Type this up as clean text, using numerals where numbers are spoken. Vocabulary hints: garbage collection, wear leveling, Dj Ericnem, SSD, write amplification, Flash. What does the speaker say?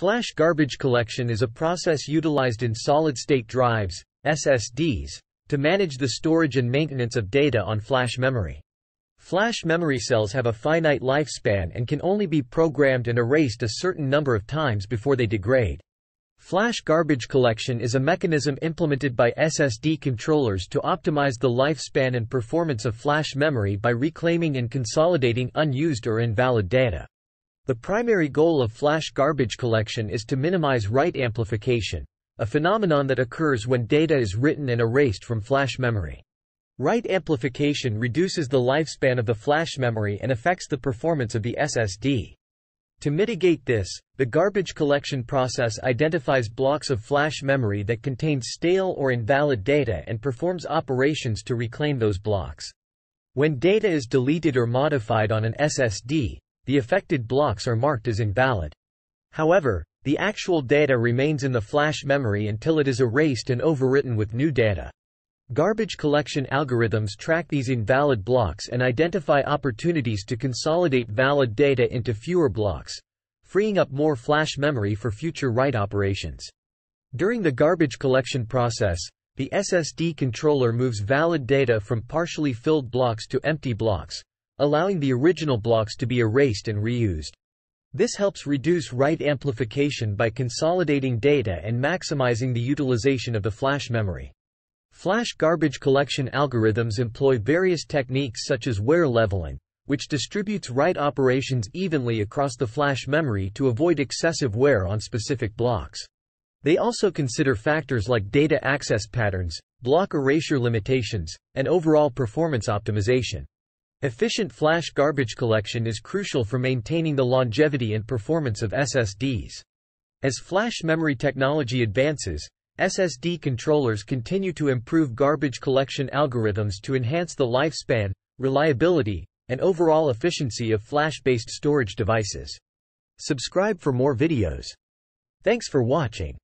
Flash garbage collection is a process utilized in solid-state drives, SSDs, to manage the storage and maintenance of data on flash memory. Flash memory cells have a finite lifespan and can only be programmed and erased a certain number of times before they degrade. Flash garbage collection is a mechanism implemented by SSD controllers to optimize the lifespan and performance of flash memory by reclaiming and consolidating unused or invalid data. The primary goal of flash garbage collection is to minimize write amplification, a phenomenon that occurs when data is written and erased from flash memory. Write amplification reduces the lifespan of the flash memory and affects the performance of the SSD. To mitigate this, the garbage collection process identifies blocks of flash memory that contain stale or invalid data and performs operations to reclaim those blocks. When data is deleted or modified on an SSD, the affected blocks are marked as invalid. However, the actual data remains in the flash memory until it is erased and overwritten with new data. Garbage collection algorithms track these invalid blocks and identify opportunities to consolidate valid data into fewer blocks, freeing up more flash memory for future write operations. During the garbage collection process, the SSD controller moves valid data from partially filled blocks to empty blocks, allowing the original blocks to be erased and reused. This helps reduce write amplification by consolidating data and maximizing the utilization of the flash memory. Flash garbage collection algorithms employ various techniques such as wear leveling, which distributes write operations evenly across the flash memory to avoid excessive wear on specific blocks. They also consider factors like data access patterns, block erasure limitations, and overall performance optimization. Efficient flash garbage collection is crucial for maintaining the longevity and performance of SSDs. As flash memory technology advances, SSD controllers continue to improve garbage collection algorithms to enhance the lifespan, reliability, and overall efficiency of flash-based storage devices. Subscribe for more videos. Thanks for watching.